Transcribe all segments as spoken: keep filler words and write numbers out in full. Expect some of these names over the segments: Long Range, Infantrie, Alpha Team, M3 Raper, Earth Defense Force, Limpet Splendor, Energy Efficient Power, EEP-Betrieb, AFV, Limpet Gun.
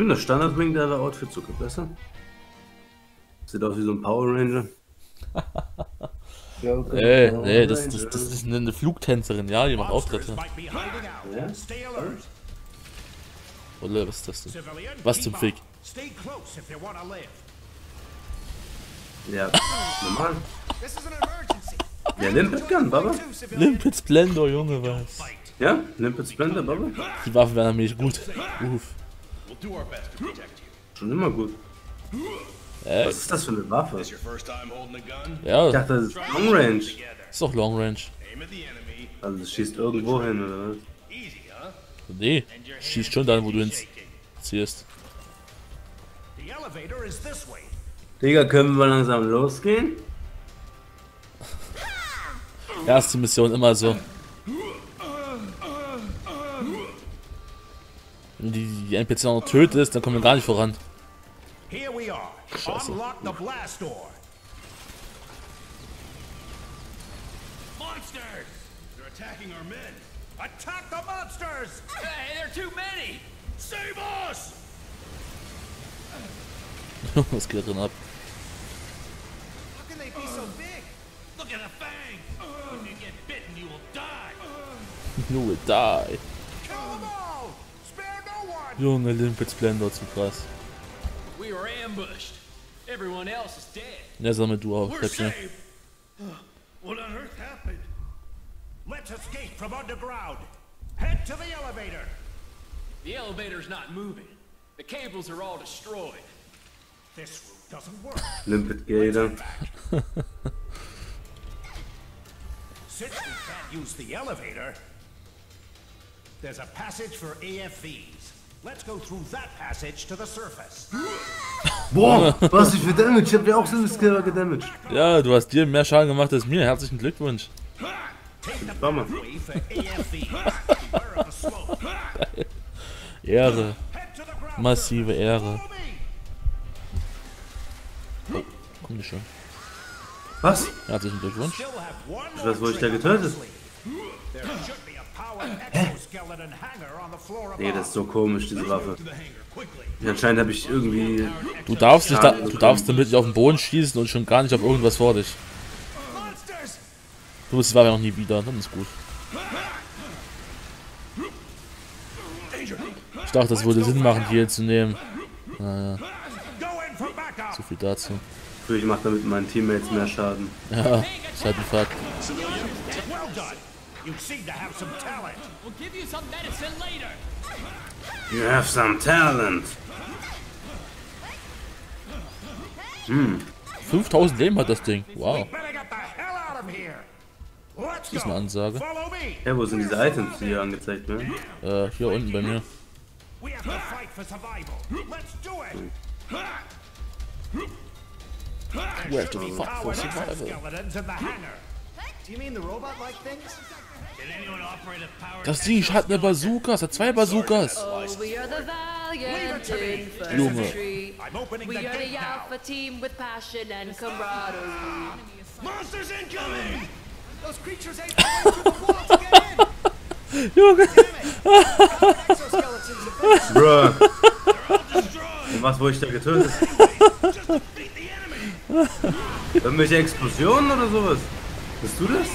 Ich finde das standardmilitäre Outfit sogar besser. Sieht aus wie so ein Power Ranger. Ja, okay. Ey, Power ey, das, das, das ist eine Flugtänzerin, ja, die macht Auftritte. Ja. Oder was ist das denn? Was zum Fick? Ja, normal. Ja, Limpet Gun, Baba. Limpet Splendor, Junge, was? Ja, Limpet Splendor, Baba. Die Waffen werden nämlich gut. Uff. Schon immer gut. Äh, Was ist das für eine Waffe? Ja. Ich dachte, das ist Long Range. Ist doch Long Range. Also das schießt irgendwo hin, oder was? Nee, schießt schon dann, wo du hinziehst. Digga, können wir langsam losgehen? Erste Mission immer so. Wenn die, die N P C noch tötest, dann kommen wir gar nicht voran. Scheiße. Was geht denn ab? You will die. Junge, Limpet Splendor, zu krass. Ja, sammel du auch, Treppchen. Limpet Gator. There's a passage for A F Vs. Let's go through that passage to the surface. Boah, was ich für Damage? Ich hab ja auch so ein Skill gedamaged. Ja, du hast dir mehr Schaden gemacht als mir. Herzlichen Glückwunsch. Ehre. Massive Ehre. Oh, komm nicht schon. Was? Herzlichen Glückwunsch. Das wurde ich da getötet. Hä? Nee, das ist so komisch, diese Waffe. Anscheinend habe ich irgendwie... Du darfst nicht da, du darfst damit nicht auf den Boden schießen und schon gar nicht auf irgendwas vor dich. Du bist die Waffe noch nie wieder, dann ist gut. Ich dachte, das würde Sinn machen, die hier zu nehmen. Naja. So viel dazu. Ich mache damit meinen Teammates mehr Schaden. Ja, ist halt ein Fakt. You seem to have some talent. We'll give you some medicine later. You have some talent. Hm. fünftausend Leben hat das Ding. Wow. Das ist eine Ansage. Ja, wo sind diese Items, die hier angezeigt werden? Äh, hier unten bei mir. We have to fight for survival. Das Ding hat eine Bazooka, es hat zwei Bazookas. Oh, Junge. Junge. Bruh. Und was wurde ich da getötet? Irgendwelche Explosionen oder sowas? Bist du das?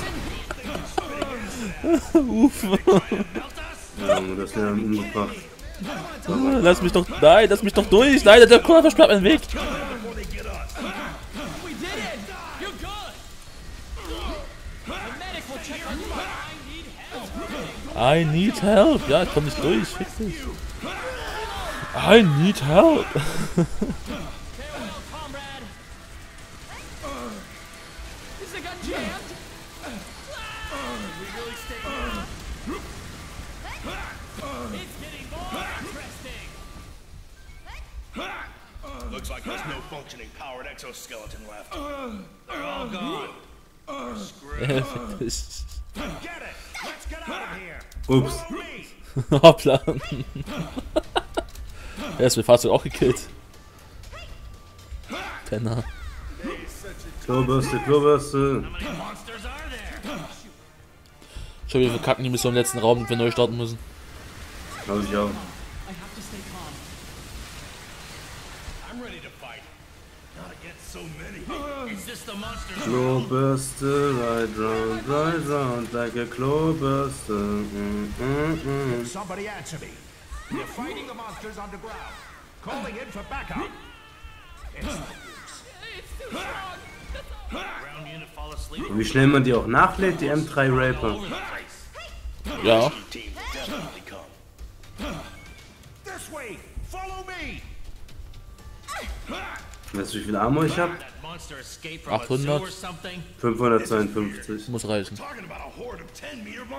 Uff. Ja, das ist ja umgebracht. Lass mich doch. Nein, lass mich doch durch. Nein, der Körper versperrt meinen Weg. I need help. Ja, ich komm nicht durch. Fick dich. I need help. Looks like there's no functioning powered exoskeleton left. They're all gone. We're screwed. Get it. Let's get out of here. Oops. Hoppla. Er ist mit Fahrzeug auch gekillt. Penner. Klobürste, Klobürste. Schau, wir verkacken die Mission im letzten Raum, wenn wir neu starten müssen. Glaube ich auch. Klobürste, ride round, ride round like a Klobürste. Mm, mm, mm. Somebody answer me. You're fighting the monsters underground. Calling in for backup. Wie schnell man die auch nachlädt, die M drei Raper. Ja. Weißt du, wie viel Armor ich habe? achthundert? fünfhundertzweiundfünfzig. Muss reichen.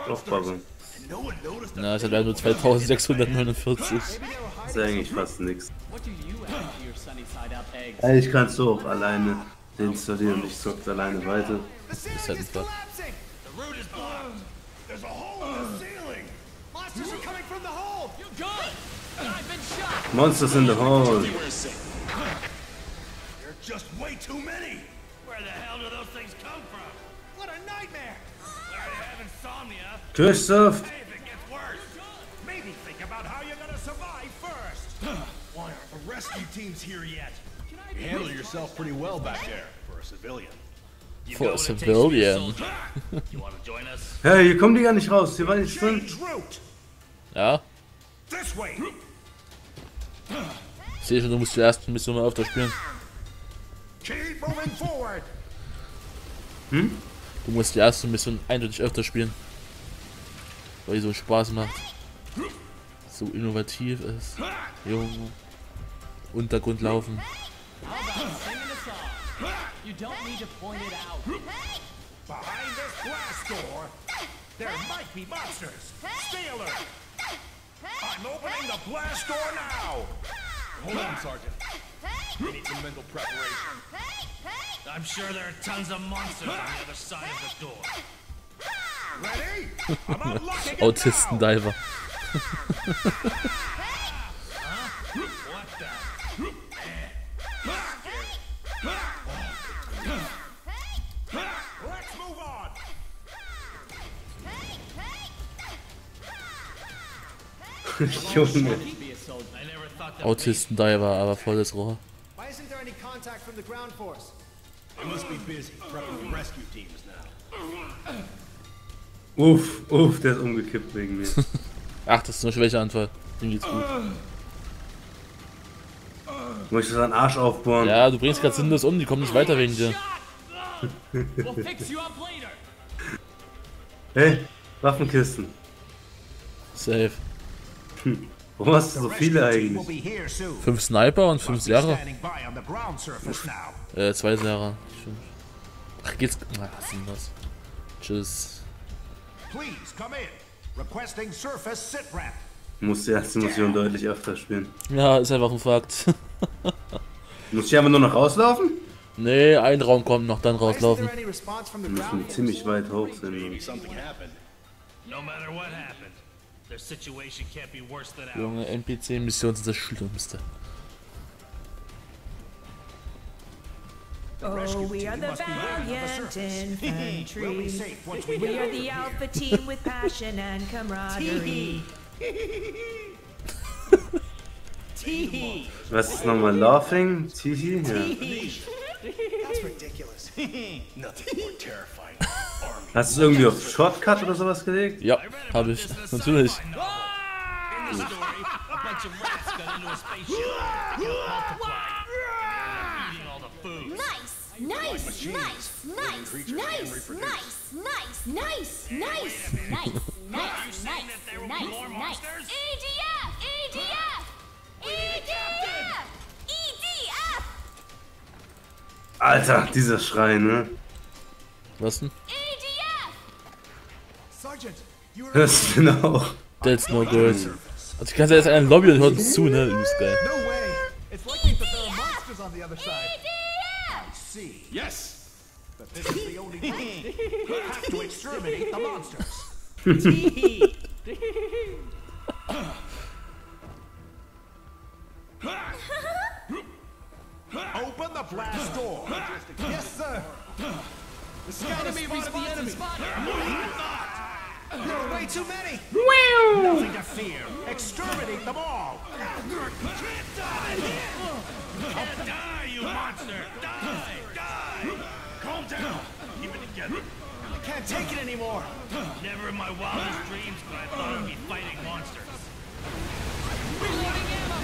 Doch, Bubble. Na, es hat leider nur zweitausendsechshundertneunundvierzig. Das ist eigentlich fast nichts. Eigentlich kannst du auch alleine den installieren, ich zockt alleine weiter. Das ist halt super. Monsters in the hole. Just way too many. Where the hell do those things come from? What a nightmare. I have insomnia. Christoph. If it gets worse, maybe think about how you're gonna survive first. Why aren't the rescue teams here yet? You handle yourself pretty well back there for a civilian. For a civilian. You want to join us? Hey, hier kommen die gar nicht raus. Hier waren nicht drin. Ja. This way. Ich sehe schon, du musst die erste Mission mal auf das spielen. Hm? Du musst die erste Mission eindeutig öfter spielen, weil die so Spaß macht, so innovativ ist. Junge, Untergrund laufen. Hold on, Sergeant. We need some mental preparation. I'm sure there are tons of monsters on the other side of the door. Ready? I'm unlocking it now. Autisten Diver. Huh? What the? Let's move on. Junge. Autisten Diver, aber volles Rohr. Uff, uff, der ist umgekippt wegen mir. Ach, das ist nur Schwächeanfall. Dem geht's gut. Muss ich seinen Arsch aufbohren? Ja, du bringst gerade sinnlos um, die kommen nicht weiter wegen dir. Hey, Waffenkisten. Safe. Hm. Warum hast du so viele eigentlich? Fünf Sniper und fünf Serra. Äh, zwei Serra. Ach, geht's. Na, was ist das? Tschüss. Muss die erste Mission deutlich öfter spielen. Ja, ist einfach ein Fakt. Muss ich einfach nur noch rauslaufen? Nee, ein Raum kommt noch, dann rauslaufen. Wir müssen ziemlich weit hoch sind. Junge, N P C-Missionen sind das Schlimmste. Oh, we are the valiant infantry. We are the Alpha Team with passion and camaraderie. Tihi. Was ist nochmal laughing? Tihi? That's ridiculous. Nothing more terrifying. Hast du es irgendwie auf Shortcut oder sowas gelegt? Ja, habe ich. Natürlich. Alter, dieser Schrei, ne? Was denn? Hörst du denn auch? That's no good. Also ich kann ja jetzt in ein Lobby und hört uns zu, ne? Das ist geil. Open the blast door. Yes, sir. This is gotta be one of the enemy. There are way too many. Nothing to fear. Exterminate them all. Die, you monster! Die! Die! Calm down! Keep it together. I can't take it anymore! Never in my wildest dreams could I thought I'd be fighting monsters. Reloading ammo!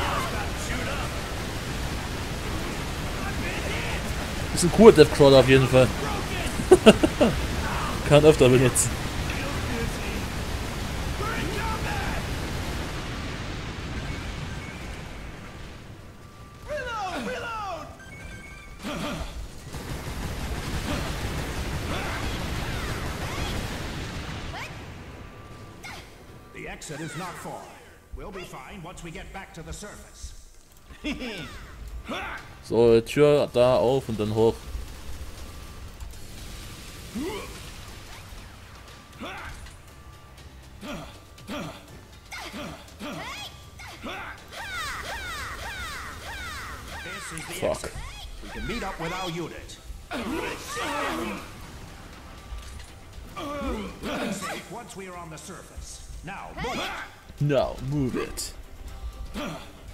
Oh, got chewed up! I've been hit! Ist ein cooler Deathcrawler auf jeden Fall. Kann öfter benutzen. It is not far. We'll be fine once we get back to the surface. So, Tür da auf und dann hoch. Fuck. We can meet up with our unit. Once we are on the surface. Now move it. Now move it.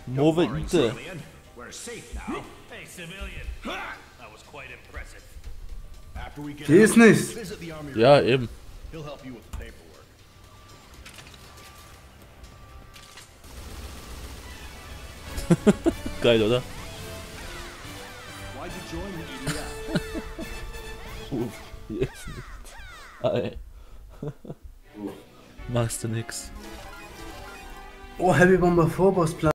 Move it. Civilian. We're safe now. Hey civilian. That was quite impressive. After we get Geht's nicht. Ja, eben. He'll help you with the paperwork. Geil, oder? Why did you join the E D F? Uff. Yes. Machst du nix. Oh, Heavy Bomber Vorboss Plan.